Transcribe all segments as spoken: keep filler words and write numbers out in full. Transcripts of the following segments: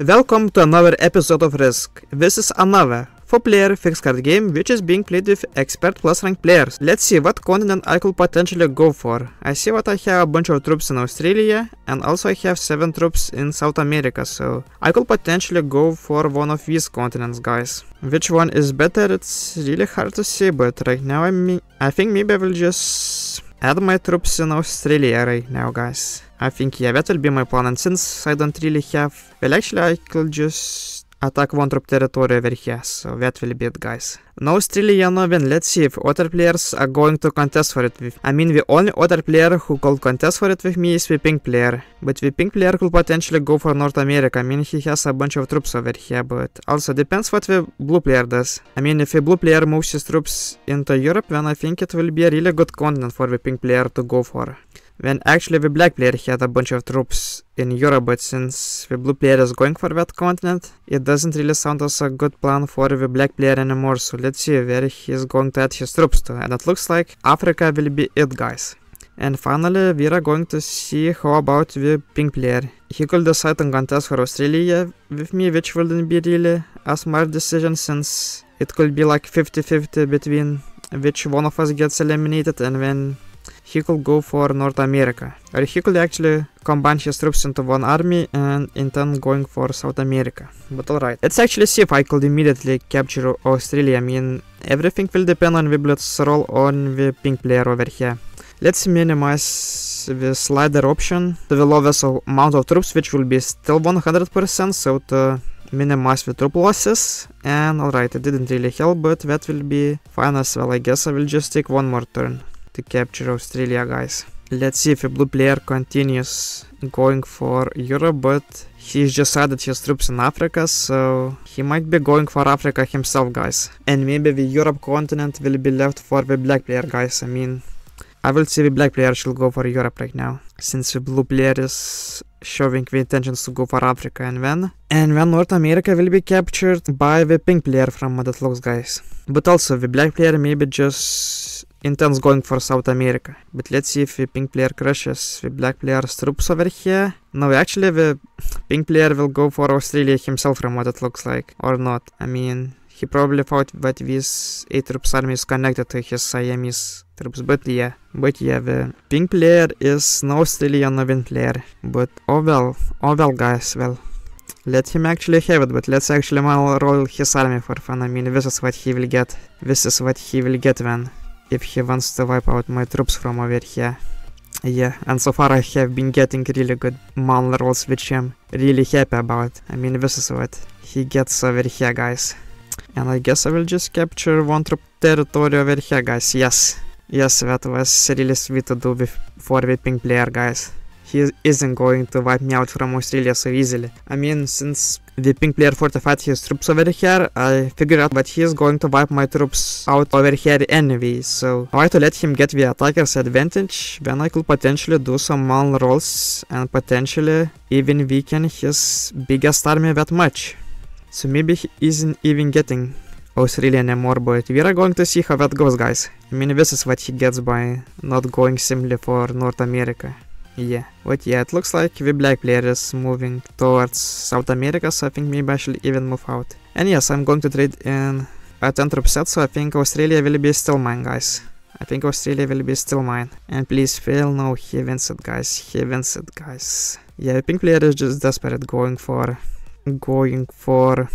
Welcome to another episode of Risk. This is another four player fixed card game which is being played with expert plus ranked players. Let's see what continent I could potentially go for. I see that I have a bunch of troops in Australia and also I have seven troops in South America, so I could potentially go for one of these continents, guys. Which one is better? It's really hard to say, but right now I mean, I think maybe I will just add my troops in Australia right now, guys. I think, yeah, that will be my plan, and since I don't really have... Well, actually, I could just attack one troop territory over here, so that will be it, guys. No Australiano win. Let's see if other players are going to contest for it with... I mean, the only other player who could contest for it with me is the pink player. But the pink player could potentially go for North America. I mean, he has a bunch of troops over here, but... Also, depends what the blue player does. I mean, if the blue player moves his troops into Europe, then I think it will be a really good continent for the pink player to go for. When actually the black player had a bunch of troops in Europe, but since the blue player is going for that continent, it doesn't really sound as a good plan for the black player anymore, so let's see where he's going to add his troops to, and it looks like Africa will be it, guys. And finally, we are going to see how about the pink player. He could decide on contest for Australia with me, which wouldn't be really a smart decision since it could be like fifty fifty between which one of us gets eliminated, and when he could go for North America, or he could actually combine his troops into one army and intend going for South America. But alright, let's actually see if I could immediately capture Australia. I mean, everything will depend on the blitz roll on the pink player over here. Let's minimize the slider option to the lowest amount of troops, which will be still one hundred percent, so to minimize the troop losses. And alright, it didn't really help, but that will be fine as well. I guess I will just take one more turn to capture Australia, guys. Let's see if the blue player continues going for Europe, but he's just added his troops in Africa, so he might be going for Africa himself, guys. And maybe the Europe continent will be left for the black player, guys. I mean, I will see the black player should go for Europe right now, since the blue player is showing the intentions to go for Africa, and when and when North America will be captured by the pink player from Modatlox, guys. But also the black player maybe just intends going for South America. But let's see if the pink player crushes the black player's troops over here. No, actually the pink player will go for Australia himself from what it looks like, or not. I mean, he probably thought that this A-troops army is connected to his Siamese troops, but yeah. But yeah, the pink player is no Australian win player. But oh well, oh well, guys, well. Let him actually have it, but let's actually mal roll his army for fun. I mean, this is what he will get. This is what he will get when... if he wants to wipe out my troops from over here. Yeah, and so far I have been getting really good mal rolls, which I'm really happy about. I mean, this is what he gets over here, guys. And I guess I will just capture one troop territory over here, guys. Yes, yes, that was really sweet to do with, for the pink player, guys. He isn't going to wipe me out from Australia so easily. I mean, since the pink player fortified his troops over here, I figured out that he is going to wipe my troops out over here anyway, so I had to let him get the attacker's advantage. Then I could potentially do some mal rolls and potentially even weaken his biggest army that much. So maybe he isn't even getting Australia anymore, but we are going to see how that goes, guys. I mean, this is what he gets by not going simply for North America. Yeah, but yeah, it looks like the black player is moving towards South America, so I think maybe I should even move out. And yes, I'm going to trade in a ten troop set, so I think Australia will be still mine, guys. I think Australia will be still mine. And please fail, no, he wins it, guys, he wins it, guys. Yeah, the pink player is just desperate going for, going for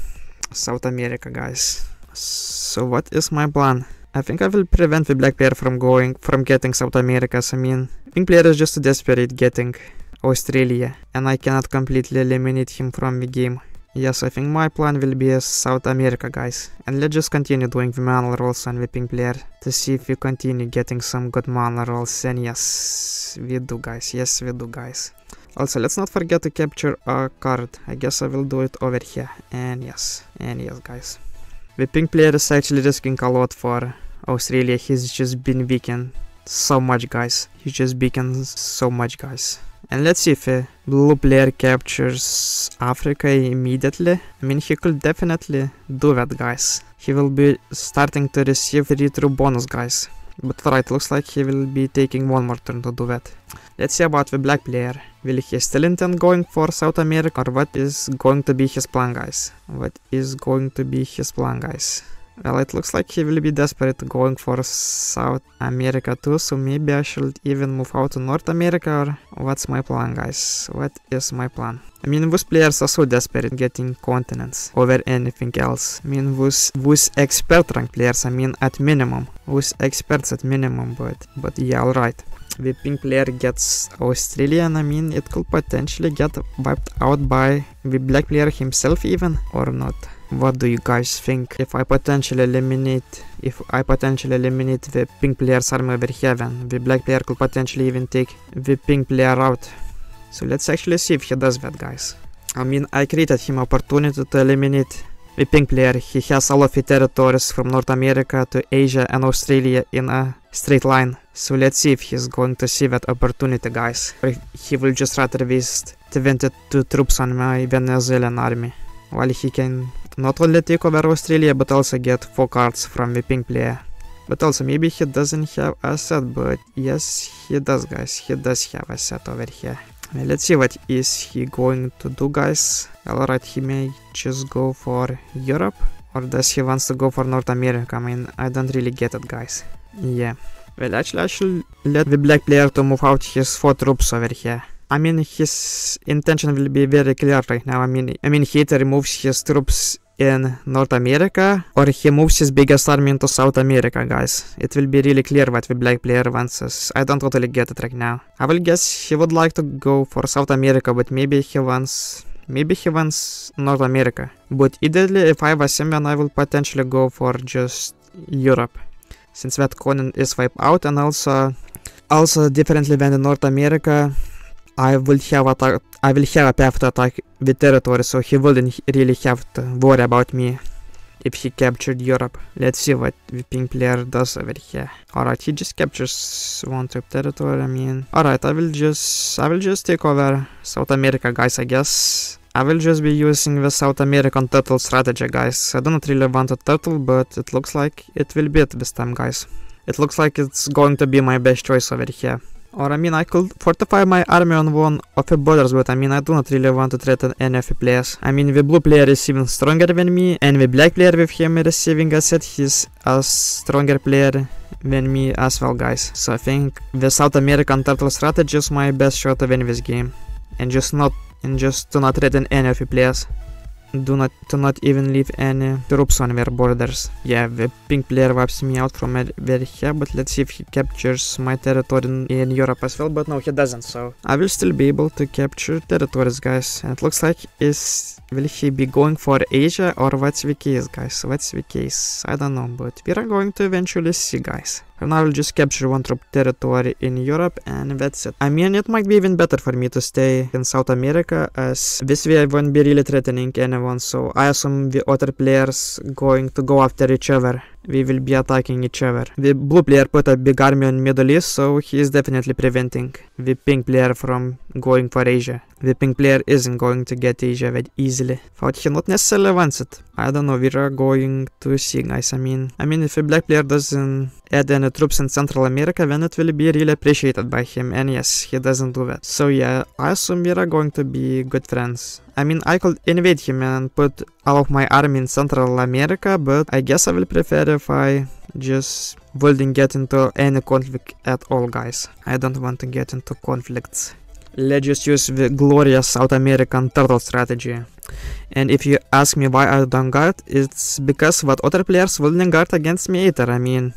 South America, guys. So what is my plan? I think I will prevent the black player from going, from getting South America. I mean, pink player is just desperate getting Australia, and I cannot completely eliminate him from the game. Yes, I think my plan will be South America, guys. And let's just continue doing the mana rolls on the pink player to see if we continue getting some good mana rolls. And yes, we do, guys. Yes, we do, guys. Also, let's not forget to capture a card. I guess I will do it over here. And yes, and yes, guys. The pink player is actually risking a lot for Australia. He's just been weakened so much, guys. He's just weakened so much, guys. And let's see if the blue player captures Africa immediately. I mean, he could definitely do that, guys. He will be starting to receive three troop bonus, guys. But right, looks like he will be taking one more turn to do that. Let's see about the black player. Will he still intend going for South America, or what is going to be his plan, guys? What is going to be his plan, guys? Well, it looks like he will be desperate going for South America too, so maybe I should even move out to North America, or what's my plan, guys? What is my plan? I mean, those players are so desperate getting continents over anything else. I mean, those, those expert rank players, I mean, at minimum. Those experts at minimum, but, but yeah, alright. The pink player gets Australian. I mean, it could potentially get wiped out by the black player himself even, or not. What do you guys think? If I potentially eliminate, if I potentially eliminate the pink player's army over here, then the black player could potentially even take the pink player out. So let's actually see if he does that, guys. I mean, I created him opportunity to eliminate the pink player. He has all of the territories from North America to Asia and Australia in a straight line. So let's see if he's going to see that opportunity, guys. Or if he will just rather waste twenty-two troops on my Venezuelan army, while he can not only take over Australia, but also get four cards from the pink player. But also, maybe he doesn't have a set, but yes, he does, guys. He does have a set over here. Let's see what is he going to do, guys. Alright, he may just go for Europe, or does he wants to go for North America? I mean, I don't really get it, guys. Yeah. Well, actually, I should let the black player to move out his four troops over here. I mean, his intention will be very clear right now. I mean, I mean, he either moves his troops in North America, or he moves his biggest army into South America, guys. It will be really clear what the black player wants. I don't totally get it right now. I will guess he would like to go for South America, but maybe he wants... Maybe he wants North America. But ideally, if I was him, then I will potentially go for just Europe, since that continent is wiped out, and also... Also, differently than in North America, I will have a I will have a path to attack the territory, so he wouldn't really have to worry about me if he captured Europe. Let's see what the pink player does over here. Alright, he just captures one trip territory. I mean, alright, I will just I will just take over South America, guys, I guess. I will just be using the South American turtle strategy, guys. I do not really want a turtle, but it looks like it will be it this time, guys. It looks like it's going to be my best choice over here. Or I mean, I could fortify my army on one of the borders, but I mean, I do not really want to threaten any of the players. I mean, the blue player is even stronger than me, and the black player with him receiving a set, he's a stronger player than me as well, guys. So I think the South American turtle strategy is my best shot to win this game, and just not and just to not threaten any of the players. Do not to not even leave any troops on their borders. Yeah, the pink player wipes me out from over here, but let's see if he captures my territory in, in Europe as well. But no, he doesn't, so I will still be able to capture territories, guys. And it looks like is will he be going for Asia, or what's the case, guys? What's the case? I don't know, but we are going to eventually see, guys. And I will just capture one troop territory in Europe, and that's it. I mean, it might be even better for me to stay in South America, as this way I won't be really threatening anyone, so I assume the other players going to go after each other. We will be attacking each other. The blue player put a big army on Middle East, so he is definitely preventing the pink player from going for Asia. The pink player isn't going to get Asia that easily, but he not necessarily wants it. I don't know, we are going to see, guys. I mean, I mean, if a black player doesn't add any troops in Central America, then it will be really appreciated by him, and yes, he doesn't do that. So yeah, I assume we are going to be good friends. I mean, I could invade him and put all of my army in Central America, but I guess I will prefer if I just wouldn't get into any conflict at all, guys. I don't want to get into conflicts. Let's just use the glorious South American turtle strategy. And if you ask me why I don't guard, it's because what other players wouldn't guard against me either. I mean,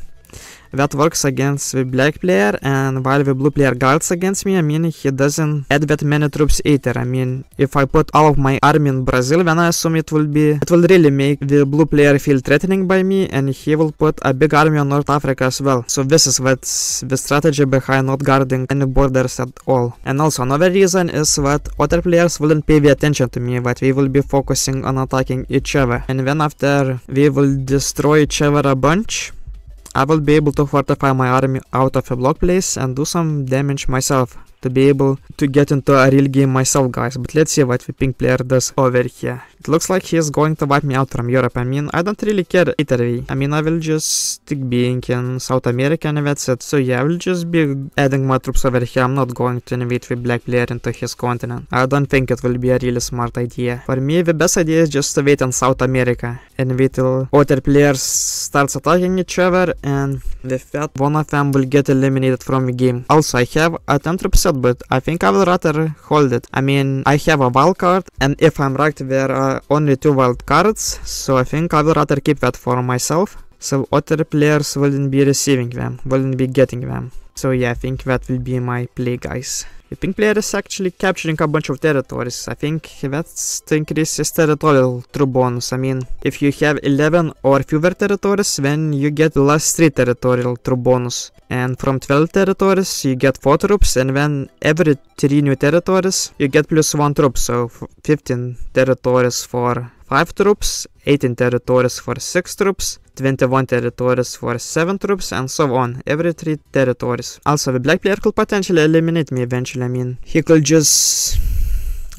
that works against the black player, and while the blue player guards against me, I mean, he doesn't add that many troops either. I mean, if I put all of my army in Brazil, then I assume it will be, it will really make the blue player feel threatening by me, and he will put a big army on North Africa as well. So this is what's the strategy behind not guarding any borders at all. And also another reason is that other players wouldn't pay the attention to me, but we will be focusing on attacking each other. And then after we will destroy each other a bunch, I will be able to fortify my army out of a block place and do some damage myself to be able to get into a real game myself, guys. But let's see what the pink player does over here. It looks like he is going to wipe me out from Europe. I mean, I don't really care either way. I mean, I will just stick being in South America and that's it. So yeah, I will just be adding my troops over here. I'm not going to invade the black player into his continent. I don't think it will be a really smart idea. For me, the best idea is just to wait in South America and wait till other players starts attacking each other, and with that, one of them will get eliminated from the game. Also, I have a ten troop set, but I think I will rather hold it. I mean, I have a wild card, and if I'm right, there are only two wild cards, so I think I will rather keep that for myself, so other players wouldn't be receiving them, wouldn't be getting them. So yeah, I think that will be my play, guys. The pink player is actually capturing a bunch of territories. I think that's to increase his territorial true bonus. I mean, if you have eleven or fewer territories, then you get the last three territorial true bonus. And from twelve territories, you get four troops, and then every three new territories, you get plus one troop. So fifteen territories for five troops, eighteen territories for six troops, twenty-one territories for seven troops, and so on, every three territories. Also, the black player could potentially eliminate me eventually. I mean, he could just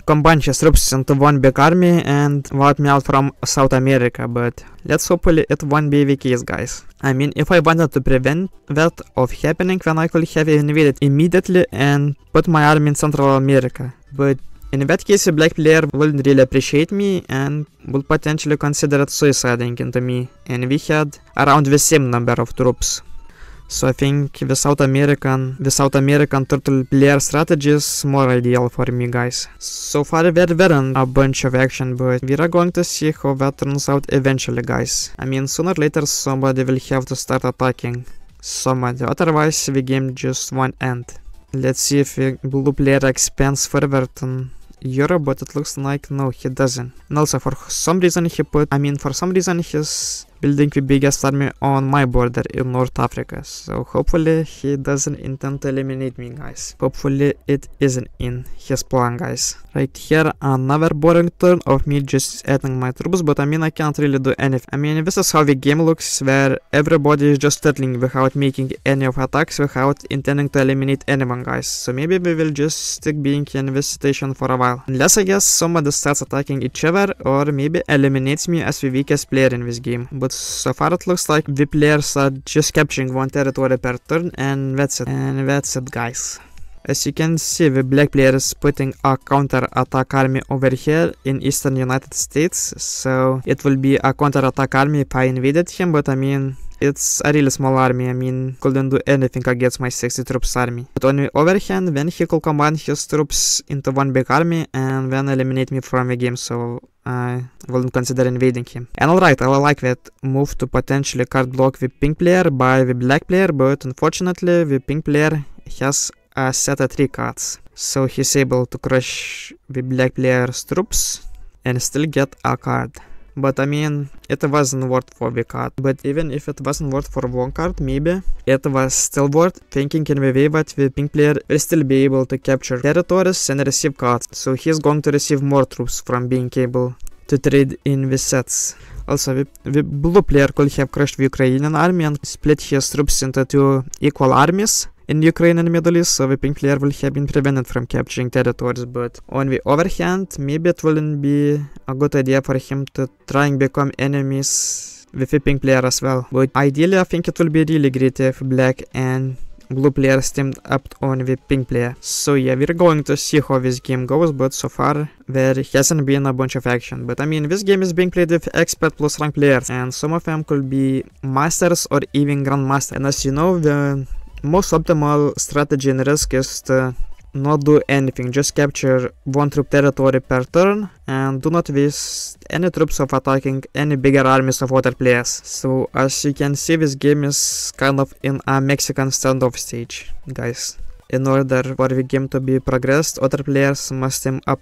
combine his troops into one big army and wipe me out from South America, but let's hopefully it won't be the case, guys. I mean, if I wanted to prevent that of happening, then I could have invaded immediately and put my army in Central America, but in that case, a black player wouldn't really appreciate me and would potentially consider suiciding into me, and we had around the same number of troops. So I think the South American, the South American turtle player strategy is more ideal for me, guys. So far there weren't a bunch of action, but we are going to see how that turns out eventually, guys. I mean, sooner or later somebody will have to start attacking somebody, otherwise the game just won't end. Let's see if the blue player expands further than Europe, but it looks like no, he doesn't. And also for some reason he put, I mean for some reason he's building the biggest army on my border in North Africa. So hopefully he doesn't intend to eliminate me, guys. Hopefully it isn't in his plan, guys. Right here, another boring turn of me just adding my troops, but I mean I can't really do anything. I mean, this is how the game looks, where everybody is just turtling without making any of attacks, without intending to eliminate anyone, guys. So maybe we will just stick being in this situation for a while. Unless I guess somebody starts attacking each other, or maybe eliminates me as the weakest player in this game. But so far it looks like the players are just capturing one territory per turn, and that's it. And that's it, guys. As you can see, the black player is putting a counter-attack army over here in eastern United States. So it will be a counter-attack army if I invaded him, but I mean, it's a really small army. I mean, couldn't do anything against my sixty troops army. But on the other hand, then he could combine his troops into one big army and then eliminate me from the game, so I wouldn't consider invading him. And alright, I like that move to potentially card block the pink player by the black player, but unfortunately the pink player has a set of three cards, so he's able to crush the black player's troops and still get a card. But I mean, it wasn't worth for the card. But even if it wasn't worth for one card, maybe it was still worth thinking in the way that the pink player will still be able to capture territories and receive cards. So he's going to receive more troops from being able to trade in the sets. Also, the, the blue player could have crushed the Ukrainian army and split his troops into two equal armies in Ukraine and Middle East, so the pink player will have been prevented from capturing territories. But on the other hand, maybe it wouldn't be a good idea for him to try and become enemies with the pink player as well. But ideally, I think it will be really great if black and blue players teamed up on the pink player. So yeah, we're going to see how this game goes, but so far there hasn't been a bunch of action. But I mean, this game is being played with expert plus rank players, and some of them could be masters or even grandmasters. And as you know, the most optimal strategy in Risk is to not do anything, just capture one troop territory per turn and do not waste any troops of attacking any bigger armies of other players. So as you can see, this game is kind of in a Mexican standoff stage, guys. In order for the game to be progressed, other players must team up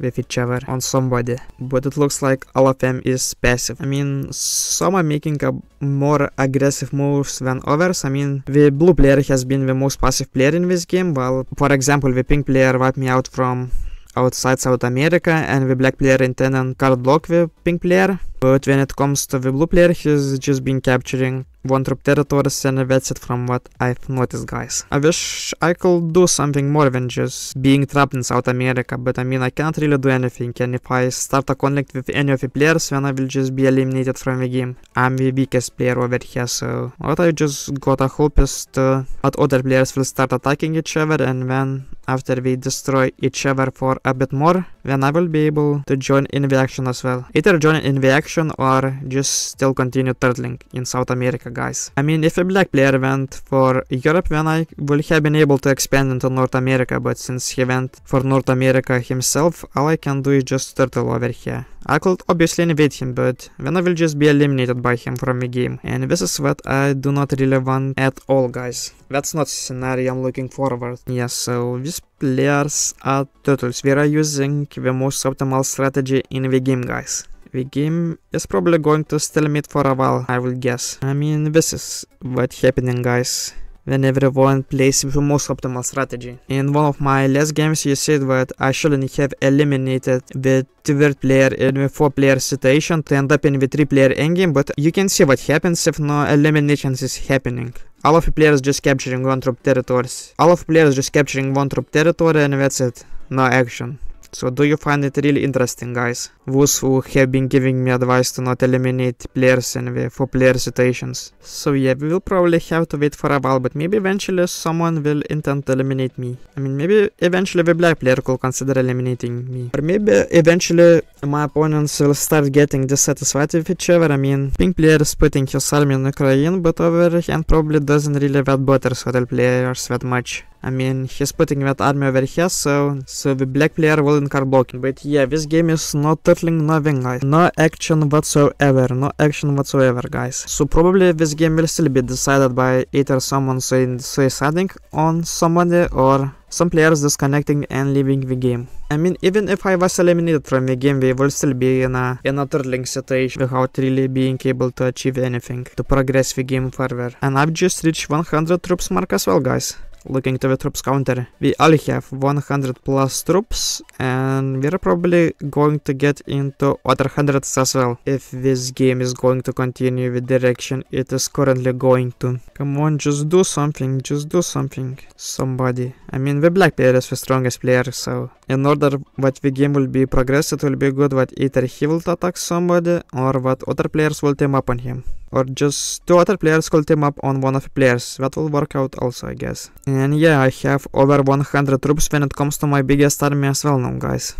with each other on somebody, but it looks like all of them is passive. I mean, some are making a more aggressive moves than others. I mean, the blue player has been the most passive player in this game, while for example the pink player wiped me out from outside South America and the black player intended card block the pink player. But when it comes to the blue player, he's just been capturing one troop territories and that's it from what I've noticed, guys. I wish I could do something more than just being trapped in South America, but I mean I can't really do anything, and if I start a conflict with any of the players then I will just be eliminated from the game. I'm the weakest player over here, so what I just gotta hope is to, that other players will start attacking each other, and then after we destroy each other for a bit more, then I will be able to join in the action as well. Either join in the action or just still continue turtling in South America, guys. I mean, if a black player went for Europe, then I would have been able to expand into North America, but since he went for North America himself, all I can do is just turtle over here. I could obviously invade him, but then I will just be eliminated by him from the game. And this is what I do not really want at all, guys. That's not the scenario I'm looking forward. Yeah, so these players are turtles. We are using the most optimal strategy in the game, guys. The game is probably going to stalemate for a while, I will guess. I mean, this is what's happening, guys, when everyone plays with the most optimal strategy. In one of my last games you said that I shouldn't have eliminated the third player in the four player situation to end up in the three player endgame, but you can see what happens if no eliminations is happening. All of the players just capturing one troop territories. All of the players just capturing one troop territory and that's it. No action. So do you find it really interesting, guys? Those who have been giving me advice to not eliminate players in the four player situations. So yeah, we will probably have to wait for a while, but maybe eventually someone will intend to eliminate me. I mean, maybe eventually the black player could consider eliminating me. Or maybe eventually my opponents will start getting dissatisfied with each other. I mean, pink player is putting his army in Ukraine, but over the hand probably doesn't really that bother other players that much. I mean, he's putting that army over here, so so the black player will incur blocking. But yeah, this game is not turtling nothing, guys. No action whatsoever, no action whatsoever, guys. So probably this game will still be decided by either someone suiciding on somebody or some players disconnecting and leaving the game. I mean, even if I was eliminated from the game, we will still be in a, in a turtling situation without really being able to achieve anything, to progress the game further. And I've just reached one hundred troops mark as well, guys. Looking to the troops counter, we all have one hundred plus troops, and we're probably going to get into other hundreds as well, if this game is going to continue the direction it is currently going to. Come on, just do something, just do something, somebody. I mean, the black player is the strongest player, so in order that the game will be progressed, it will be good that either he will attack somebody, or that other players will team up on him. Or just two other players could team up on one of the players. That will work out also, I guess. And yeah, I have over one hundred troops when it comes to my biggest army as well now, guys.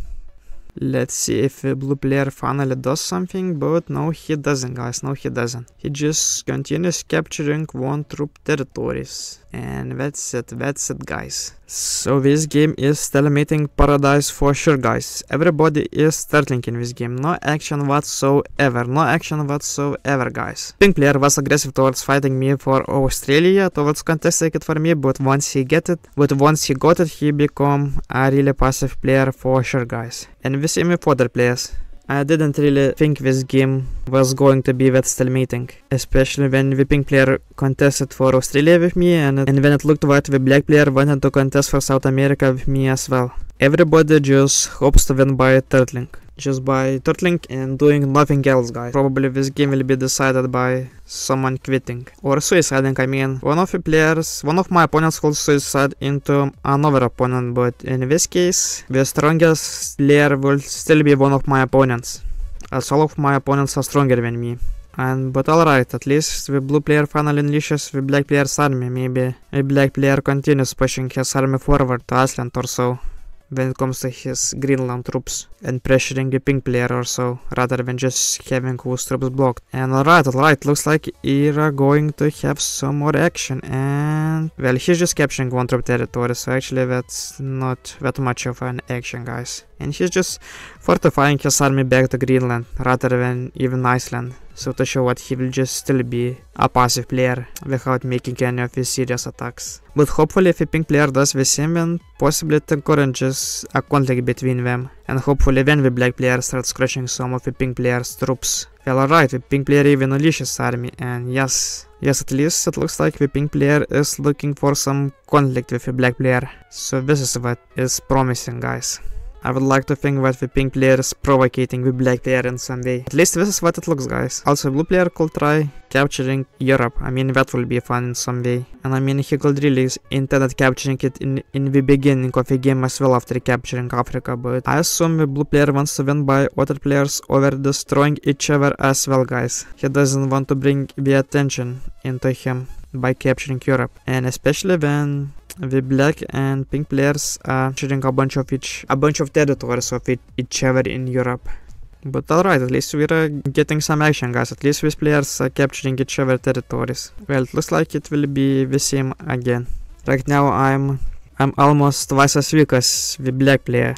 Let's see if the blue player finally does something, but no, he doesn't, guys. No, he doesn't. He just continues capturing one troop territories. And that's it, that's it, guys. So this game is stalemating paradise for sure, guys. Everybody is turtling in this game. No action whatsoever, no action whatsoever, guys. Pink player was aggressive towards fighting me for Australia, towards contesting it for me, but once he get it, but once he got it, he become a really passive player for sure, guys. And the same with other players. I didn't really think this game was going to be that stalemating, especially when the pink player contested for Australia with me, and, and when it looked like the black player wanted to contest for South America with me as well. Everybody just hopes to win by turtling. Just by turtling and doing nothing else, guys. Probably this game will be decided by someone quitting. Or suiciding, I mean. One of the players, one of my opponents will suicide into another opponent, but in this case, the strongest player will still be one of my opponents, as all of my opponents are stronger than me. And but alright, at least the blue player finally unleashes the black player's army. Maybe the black player continues pushing his army forward to Iceland or so, when it comes to his Greenland troops, and pressuring the pink player or so, rather than just having those troops blocked. And alright, alright, looks like Ira going to have some more action, and well, he's just capturing one troop territory, so actually that's not that much of an action, guys. And he's just fortifying his army back to Greenland, rather than even Iceland, so to show that he will just still be a passive player without making any of his serious attacks. But hopefully if a pink player does the same, then possibly it encourages a conflict between them, and hopefully then the black player starts crushing some of the pink player's troops. Well, alright, the pink player even unleashes army, and yes, yes, at least it looks like the pink player is looking for some conflict with the black player, so this is what is promising, guys. I would like to think that the pink player is provocating the black player in some way. At least this is what it looks, guys. Also, blue player could try capturing Europe. I mean, that will be fun in some way. And I mean, he could really intended capturing it in, in the beginning of the game as well after capturing Africa, but I assume the blue player wants to win by other players over destroying each other as well, guys. He doesn't want to bring the attention into him by capturing Europe, and especially when the black and pink players are capturing a bunch of each a bunch of territories of it, each other in Europe. But alright, at least we're uh, getting some action, guys. At least these players are capturing each other territories. Well, it looks like it will be the same again. Right now I'm I'm almost twice as weak as the black player,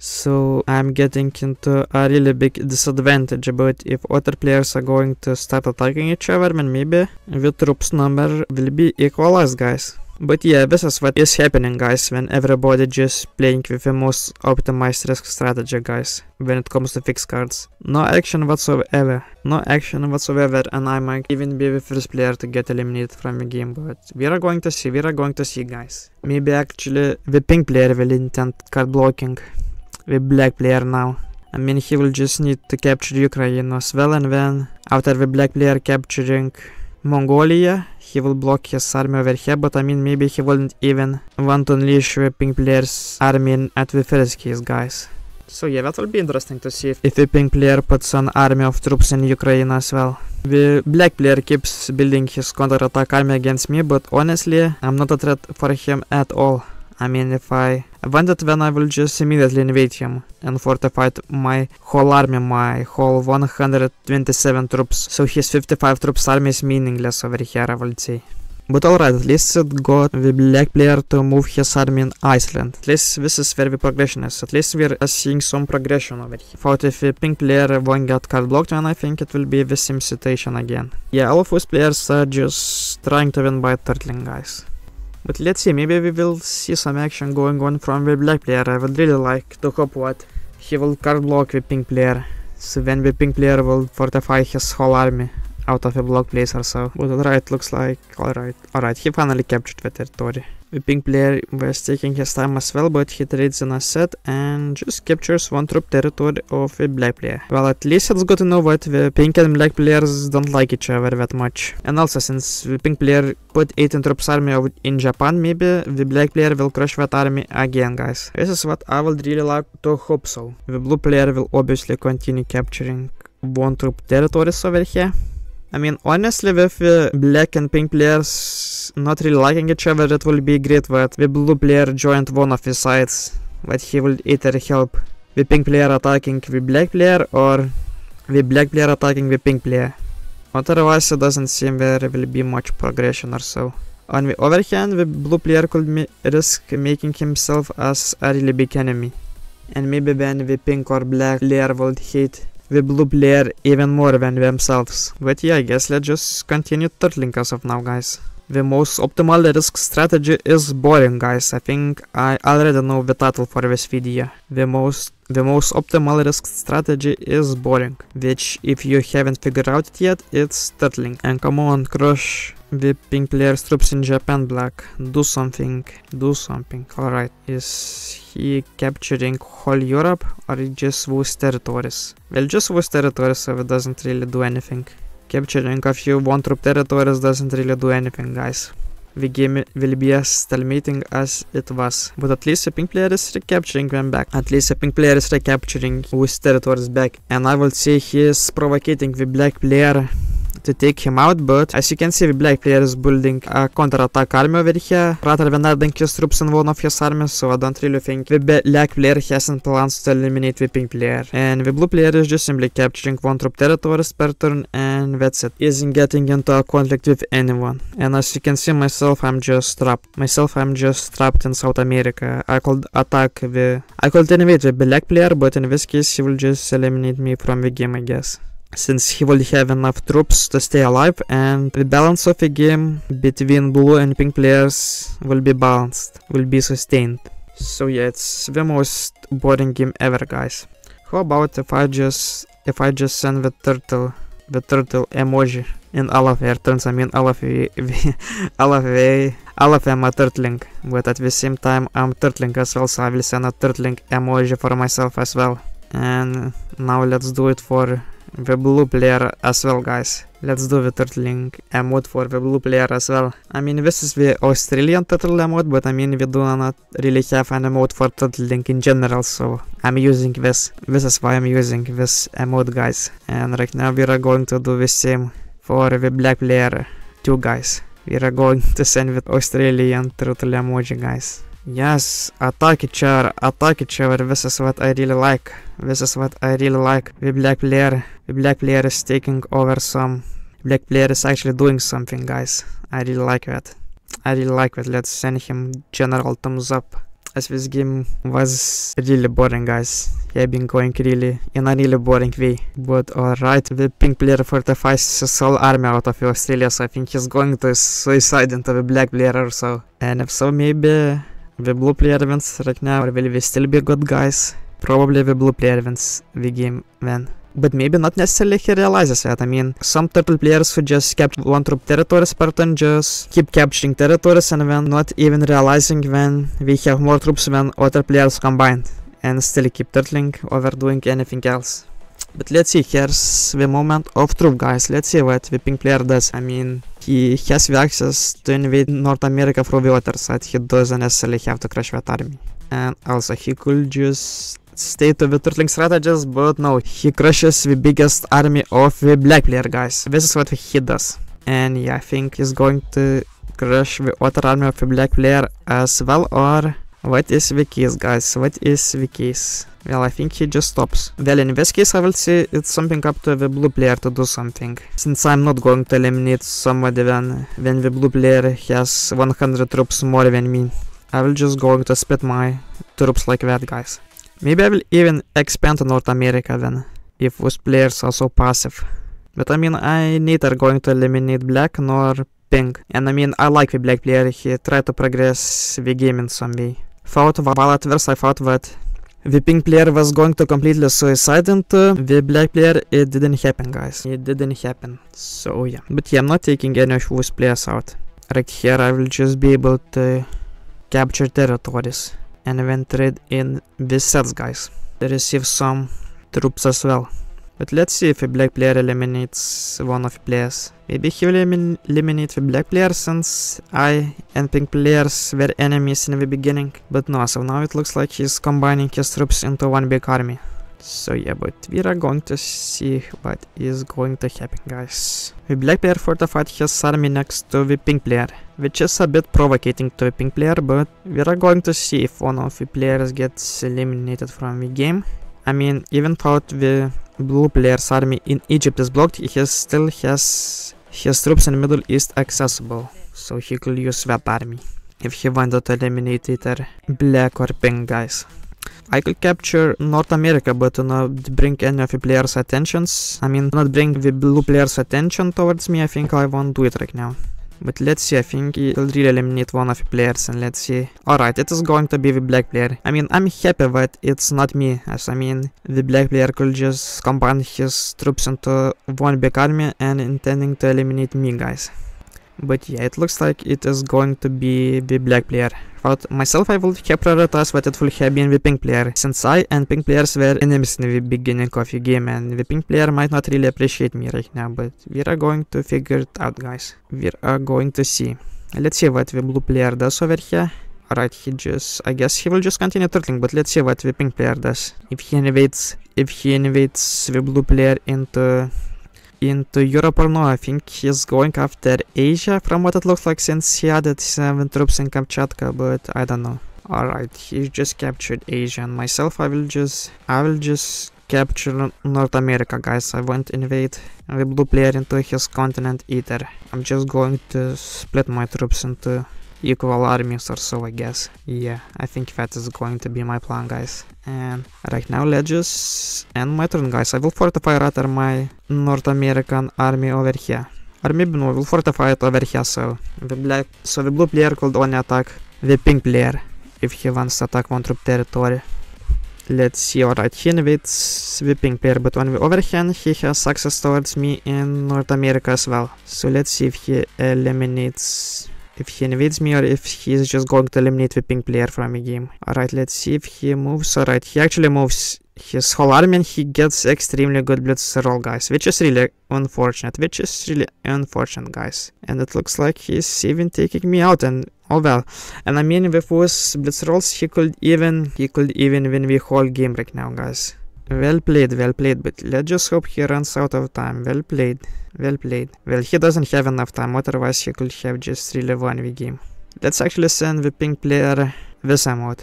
so I'm getting into a really big disadvantage. But if other players are going to start attacking each other, then maybe the troops number will be equalized, guys. But yeah, this is what is happening, guys, when everybody just playing with the most optimized risk strategy, guys, when it comes to fixed cards. No action whatsoever, no action whatsoever, and I might even be the first player to get eliminated from the game, but we are going to see, we are going to see, guys. Maybe actually the pink player will intend card blocking the black player now. I mean, he will just need to capture Ukraine as well, and then after the black player capturing Mongolia, he will block his army over here. But I mean, maybe he wouldn't even want to unleash the pink player's army at the first case, guys. So yeah, that will be interesting to see if, if the pink player puts an army of troops in Ukraine as well. The black player keeps building his counter-attack army against me, but honestly, I'm not a threat for him at all. I mean, if I wanted, then I will just immediately invade him and fortify my whole army, my whole one hundred twenty-seven troops. So his fifty-five troops army is meaningless over here, I would say. But alright, at least it got the black player to move his army in Iceland. At least this is where the progression is. At least we are seeing some progression over here. But if the pink player won't get card blocked, then I think it will be the same situation again. Yeah, all of those players are just trying to win by turtling, guys. But let's see, maybe we will see some action going on from the black player. I would really like to hope what he will card block the pink player, so then the pink player will fortify his whole army out of a block place or so. But alright, looks like alright, alright, he finally captured the territory. The pink player was taking his time as well, but he trades an asset and just captures one troop territory of the black player. Well, at least it's good to know that the pink and black players don't like each other that much. And also, since the pink player put eighteen troops army in Japan, maybe the black player will crush that army again, guys. This is what I would really like to hope so. The blue player will obviously continue capturing one troop territories over here. I mean, honestly, with the black and pink players not really liking each other, it will be great that the blue player joined one of the sides, that he will either help the pink player attacking the black player or the black player attacking the pink player. Otherwise, it doesn't seem there will be much progression or so. On the other hand, the blue player could risk making himself as a really big enemy, and maybe then the pink or black player would hate the blue player even more than themselves. But yeah, I guess let's just continue turtling as of now, guys. The most optimal risk strategy is boring, guys. I think I already know the title for this video. The most the most optimal risk strategy is boring, which if you haven't figured out it yet, it's turtling. And come on, crush the pink player's troops in Japan, black. Do something, do something. Alright, is he capturing whole Europe or just those territories? Well, just those territories, so it doesn't really do anything. Capturing a few one troop territories doesn't really do anything, guys. The game will be as stalemating as it was. But at least the pink player is recapturing them back. At least the pink player is recapturing those territories back. And I would say he is provocating the black player to take him out, but as you can see, the black player is building a counter-attack army over here rather than adding his troops in one of his armies, so I don't really think the black player hasn't plans to eliminate the pink player. And the blue player is just simply capturing one troop territories per turn, and that's it. Isn't getting into a conflict with anyone. And as you can see, myself, I'm just trapped. Myself, I'm just trapped in South America. I could attack the... I could invade the black player, but in this case, he will just eliminate me from the game, I guess, since he will have enough troops to stay alive, and the balance of the game between blue and pink players will be balanced, will be sustained. So yeah, it's the most boring game ever, guys. How about if I just if I just send the turtle the turtle emoji in all of their turns? I mean all of the all of the all of them are turtling, but at the same time I'm turtling as well, so I will send a turtling emoji for myself as well. And now let's do it for the blue player as well, guys. Let's do the turtling emote for the blue player as well. I mean, this is the Australian turtle emote, but I mean, we do not really have an emote for turtling in general, so I'm using this. This is why I'm using this emote, guys. And right now we are going to do the same for the black player too, guys. We are going to send the Australian turtle emoji, guys. Yes, attack each other, attack each other, this is what I really like, this is what I really like. The black player, the black player is taking over some, black player is actually doing something, guys. I really like that, I really like that. Let's send him general thumbs up, as this game was really boring, guys. I've been going really, in a really boring way. But alright, the pink player fortifies his whole army out of Australia, so I think he's going to suicide into the black player or so. And if so, maybe the blue player wins right now, or will we still be good, guys? Probably the blue player wins the game then. But maybe not necessarily he realizes that. I mean, some turtle players who just kept one troop territories per turn just keep capturing territories and then not even realizing when we have more troops than other players combined, and still keep turtling over doing anything else. But let's see, here's the moment of truth, guys. Let's see what the pink player does. I mean, he has the access to invade North America through the other side. He doesn't necessarily have to crush that army. And also, he could just stay to the turtling strategies, but no, he crushes the biggest army of the black player, guys. This is what he does. And yeah, I think he's going to crush the other army of the black player as well, or... what is the case, guys? What is the case? Well, I think he just stops. Well, in this case, I will say it's something up to the blue player to do something. Since I'm not going to eliminate somebody when, when the blue player has one hundred troops more than me, I will just going to split my troops like that, guys. Maybe I will even expand to North America then, if those players are so passive. But I mean, I neither going to eliminate black nor pink. And I mean, I like the black player, he tried to progress the game in some way. Thought while at first I thought that the pink player was going to completely suicide into the black player. It didn't happen, guys. It didn't happen. So yeah. But yeah, I'm not taking any of those players out. Right here I will just be able to capture territories and then trade in these sets, guys, to receive some troops as well. But let's see if a black player eliminates one of the players. Maybe he will elim eliminate the black player, since I and pink players were enemies in the beginning. But no, so now it looks like he's combining his troops into one big army. So yeah, but we are going to see what is going to happen, guys. The black player fortified his army next to the pink player, which is a bit provocating to the pink player, but we are going to see if one of the players gets eliminated from the game. I mean, even though the blue player's army in Egypt is blocked, he still has his troops in the Middle East accessible, so he could use that army if he wanted to eliminate either black or pink, guys. I could capture North America, but to not bring any of the players' attentions, I mean, not bring the blue player's attention towards me, I think I won't do it right now. But let's see, I think he'll really eliminate one of the players, and let's see. Alright, it is going to be the black player. I mean, I'm happy that it's not me, as I mean, the black player could just combine his troops into one big army and intending to eliminate me, guys. But yeah, it looks like it is going to be the black player. But myself, I would have prioritized that it would have been the pink player, since I and pink players were enemies in the beginning of the game, and the pink player might not really appreciate me right now, but we are going to figure it out, guys. We are going to see. Let's see what the blue player does over here. Alright, he just... I guess he will just continue turtling, but let's see what the pink player does. If he invades... If he invades the blue player into... into Europe or no, I think he's going after Asia from what it looks like, since he added seven troops in Kamchatka, but I don't know. Alright, he just captured Asia, and myself I will just I will just capture North America, guys. I won't invade the blue player into his continent either. I'm just going to split my troops into equal armies or so, I guess. Yeah, I think that is going to be my plan, guys. And right now let's just end my turn, guys. I will fortify rather my North American army over here, or maybe no, I will fortify it over here, so the black so the blue player could only attack the pink player if he wants to attack one troop territory. Let's see. Alright, he invades the pink player, but on the other hand he has access towards me in North America as well, so let's see if he eliminates if he invades me or if he's just going to eliminate the pink player from a game. Alright, let's see if he moves. Alright, he actually moves his whole army and he gets extremely good blitz roll, guys, which is really unfortunate, which is really unfortunate, guys. And it looks like he's even taking me out, and oh well. And I mean, with those blitz rolls, he could even, he could even win the whole game right now, guys. Well played, well played, but let's just hope he runs out of time. Well played, well played. Well, he doesn't have enough time, otherwise he could have just really won the game. Let's actually send the pink player Vesamot.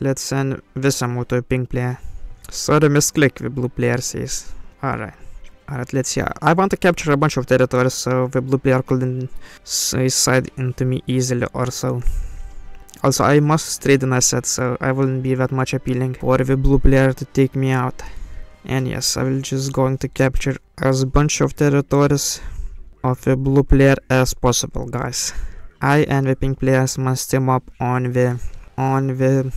Let's send Vesamot to a pink player. Sort of misclick, the blue player says. Alright, alright, let's see. I want to capture a bunch of territories so the blue player couldn't suicide into me easily or so. Also, I must trade an asset, so I wouldn't be that much appealing for the blue player to take me out. And yes, I will just going to capture as bunch of territories of the blue player as possible, guys. I and the pink players must team up on the on the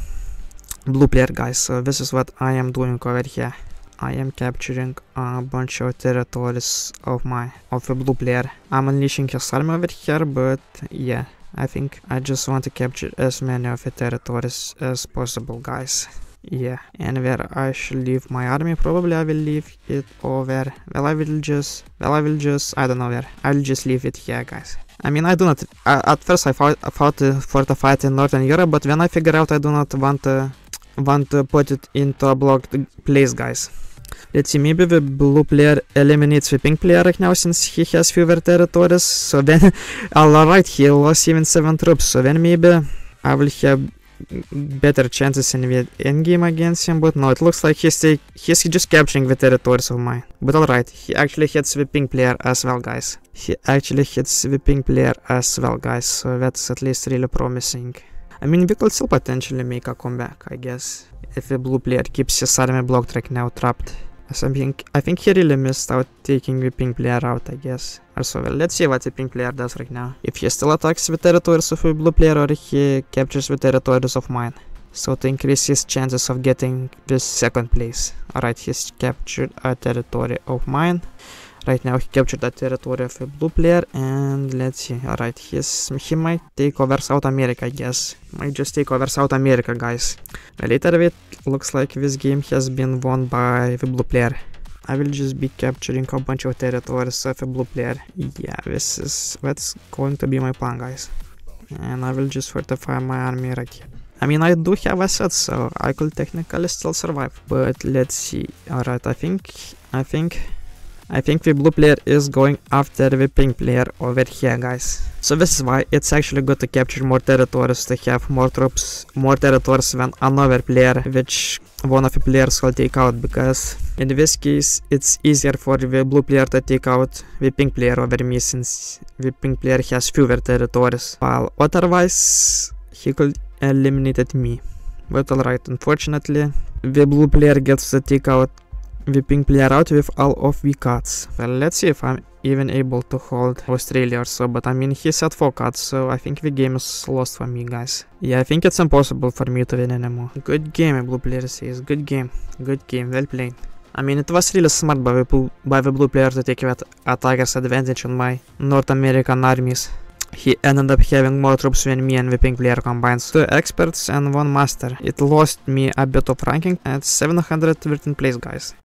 blue player, guys. So this is what I am doing over here. I am capturing a bunch of territories of my of the blue player. I'm unleashing his army over here, but yeah. I think I just want to capture as many of the territories as possible, guys. Yeah, and where I should leave my army, probably I will leave it over. Well, I will just, well, I will just, I don't know where. I will just leave it here, guys. I mean, I do not, I, at first I fought, I fought for the fight in Northern Europe, but when I figure out I do not want to, want to put it into a blocked place, guys. Let's see, maybe the blue player eliminates the pink player right now since he has fewer territories, so then, alright, he lost even seven troops, so then maybe I will have better chances in the endgame against him, but no, it looks like he's, take, he's just capturing the territories of mine. But alright, he actually hits the pink player as well, guys. He actually hits the pink player as well, guys, so that's at least really promising. I mean, we could still potentially make a comeback, I guess, if the blue player keeps his army blocked right now, trapped. So I, think, I think he really missed out taking the pink player out, I guess. Also, well, let's see what the pink player does right now. If he still attacks the territories of the blue player or he captures the territories of mine. So to increase his chances of getting this second place. Alright, he's captured a territory of mine. Right now he captured the territory of a blue player, and let's see. Alright, he's he might take over South America, I guess. Might just take over South America, guys. A little bit looks like this game has been won by the blue player. I will just be capturing a bunch of territories of a blue player. Yeah, this is that's going to be my plan, guys. And I will just fortify my army right here. I mean, I do have assets, so I could technically still survive. But let's see. Alright, I think I think I think the blue player is going after the pink player over here, guys. So this is why it's actually good to capture more territories, to have more troops, more territories than another player, which one of the players will take out, because in this case it's easier for the blue player to take out the pink player over me since the pink player has fewer territories, while otherwise he could eliminate me. But alright, unfortunately, the blue player gets to take out the pink player out with all of the cards. Well, let's see if I'm even able to hold Australia or so, but I mean, he's at four cards, so I think the game is lost for me, guys. Yeah, I think it's impossible for me to win anymore. Good game, blue player says. Good game. Good game. Well played. I mean, it was really smart by the, by the blue player to take that attacker's advantage on my North American armies. He ended up having more troops than me and the pink player combined. Two experts and one master. It lost me a bit of ranking at seven hundred thirteen place, guys.